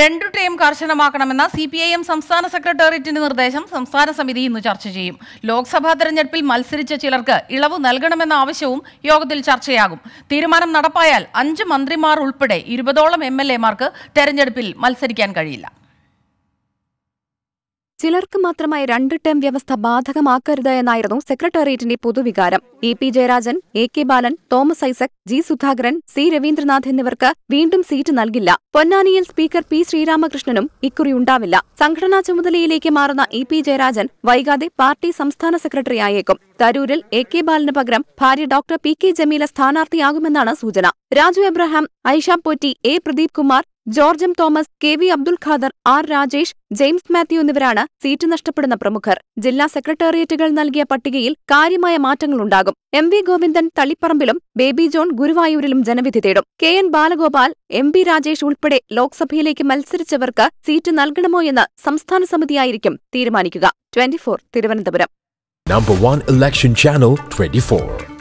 രണ്ടു term കർശനമാക്കണമെന്ന CPIM സംസ്ഥാന സെക്രട്ടേറിയറ്റിന്റെ നിർദ്ദേശം സംസ്ഥാന സമിതി ഇന്ന് ചർച്ച ചെയ്യും. ലോക്സഭാ തെരഞ്ഞെടുപ്പിൽ മത്സരിച്ച ചിലർക്ക് ഇളവ് നൽകണമെന്ന ആവശ്യവും യോഗത്തിൽ ചർച്ചയാകും. തീരുമാനം നടപ്പായാൽ 5 മന്ത്രിമാർ ഉൾപ്പെടെ 20ഓളം എംഎൽഎമാർക്ക് തെരഞ്ഞെടുപ്പിൽ മത്സരിക്കാൻ കഴിയില്ല. ചിലർക്ക് മാത്രമായി 2 ടേം വ്യവസ്ഥ ബാധകമാക്കരുത് എന്നായിരുന്നു സെക്രട്ടേറിയറ്റിന്റെ പൊതുവികാരം. ഇ.പി. ജയരാജൻ, എ.കെ. ബാലൻ, തോമസ് ഐസക്, ജി. സുധാകരൻ, സി. രവീന്ദ്രനാഥ് എന്നിവർക്ക് വീണ്ടും സീറ്റ് നൽകില്ല. പൊന്നാനിയിൽ സ്പീക്കർ പി. ശ്രീരാമകൃഷ്ണനും ഇക്കുറി ഉണ്ടാവില്ല. സംഘടനാ ചുമതലയിലേക്ക് മാറുന്ന ഇ.പി. ജയരാജൻ വൈകാതെ പാർട്ടി സംസ്ഥാന സെക്രട്ടറി ആയേക്കും. തരൂരിൽ എ.കെ. ബാലന് പകരം ഭാര്യ ഡോക്ടർ പി.കെ. ജമീല സ്ഥാനാർത്ഥിയാകുമെന്നാണ് സൂചന. രാജു എബ്രഹാം, ഐഷ പോറ്റി, എ. പ്രദീപ് കുമാർ, ജോർജ് എം. തോമസ്, കെ. വി. അബ്ദുൽ ഖാദർ, ആർ. രാജേഷ്, ജെയിംസ് മാത്യു എന്നിവരാണ് സീറ്റ് നഷ്ടപ്പെടുന്ന പ്രമുഖർ. ജില്ലാ സെക്രട്ടേറിയറ്റുകൾ നൽകിയ പട്ടികയിൽ കാര്യമായ മാറ്റങ്ങളുണ്ടാകും. എം. വി. ഗോവിന്ദൻ തളിപ്പറമ്പിലും ബേബി ജോൺ ഗുരുവായൂരിലും ജനവിധി തേടും. കെ. എൻ. ബാലഗോപാൽ, എം. പി. രാജേഷ് ഉൾപ്പെടെ ലോക്സഭയിലേക്ക് മത്സരിച്ചവർക്ക് സീറ്റ് നൽകണമോയെന്ന് സംസ്ഥാന സമിതിയായിരിക്കും തീരുമാനിക്കുക. 24 തിരുവനന്തപുരം.